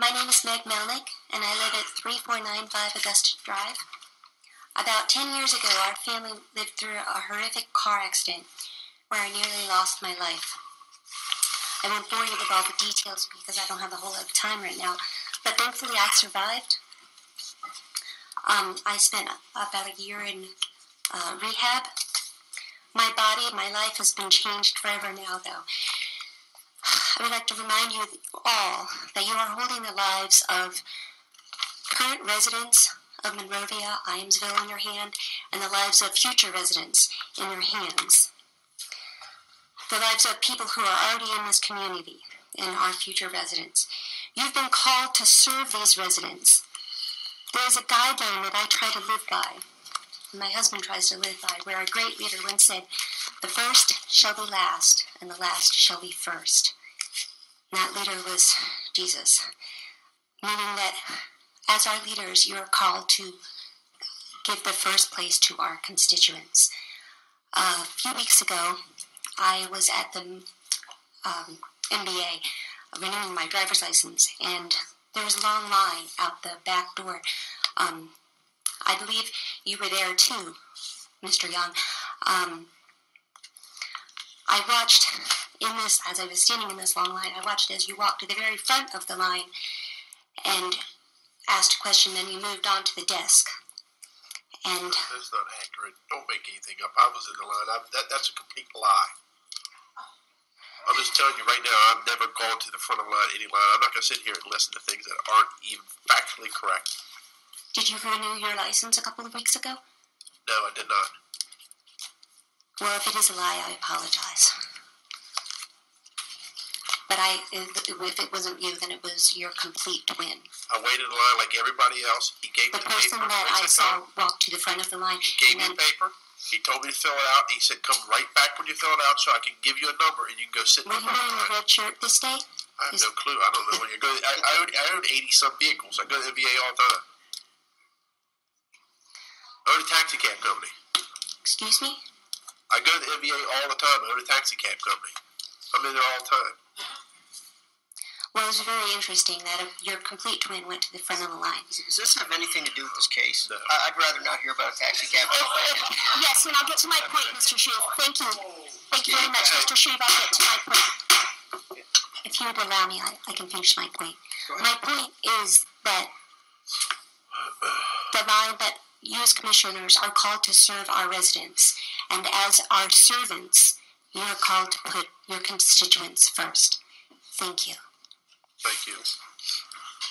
My name is Meg Melnick, and I live at 3495 Augusta Drive. About 10 years ago, our family lived through a horrific car accident where I nearly lost my life. I won't bore you with all the details because I don't have a whole lot of time right now, but thankfully I survived. I spent about a year in rehab. My body and my life has been changed forever now, though. I would like to remind you all that you are holding the lives of current residents of Monrovia, Iamsville in your hand, and the lives of future residents in your hands. The lives of people who are already in this community and our future residents. You've been called to serve these residents. There is a guideline that I try to live by, and my husband tries to live by, where a great leader once said, "The first shall be last, and the last shall be first." And that leader was Jesus, meaning that as our leaders, you are called to give the first place to our constituents. A few weeks ago, I was at the MVA renewing my driver's license, and there was a long line out the back door. I believe you were there too, Mr. Young. I watched in this, as I was standing in this long line, I watched as you walked to the very front of the line and asked a question, then you moved on to the desk. And that's not accurate. Don't make anything up. I was in the line. That's a complete lie. I'm just telling you right now, I've never gone to the front of the line, any line. I'm not going to sit here and listen to things that aren't even factually correct. Did you renew your license a couple of weeks ago? No, I did not. Well, if it is a lie, I apologize. But if it wasn't you, then it was your complete twin. I waited in line like everybody else. He gave me the paper. The person that I saw walked to the front of the line. He gave me the paper. He told me to fill it out. He said, "Come right back when you fill it out so I can give you a number and you can go sit in the front of the line." Were you wearing a red shirt this day? I have no clue. I don't know when you're going. I own 80-some vehicles. I go to the MVA all the time. I own a taxi cab company. Excuse me? I go to the MVA all the time. I own a taxi cab company. I'm in there all the time. Well, it was very interesting that your complete twin went to the front of the line. Does this have anything to do with this case? No. I'd rather not hear about a taxi cab. Yes, and I'll get to my point, Mr. Shreve. Thank you. Thank you very much, Mr. Shreve. I'll get to my point. If you would allow me, I can finish my point. My point is that the line that you as commissioners are called to serve our residents, and as our servants, you are called to put your constituents first. Thank you. Thank you.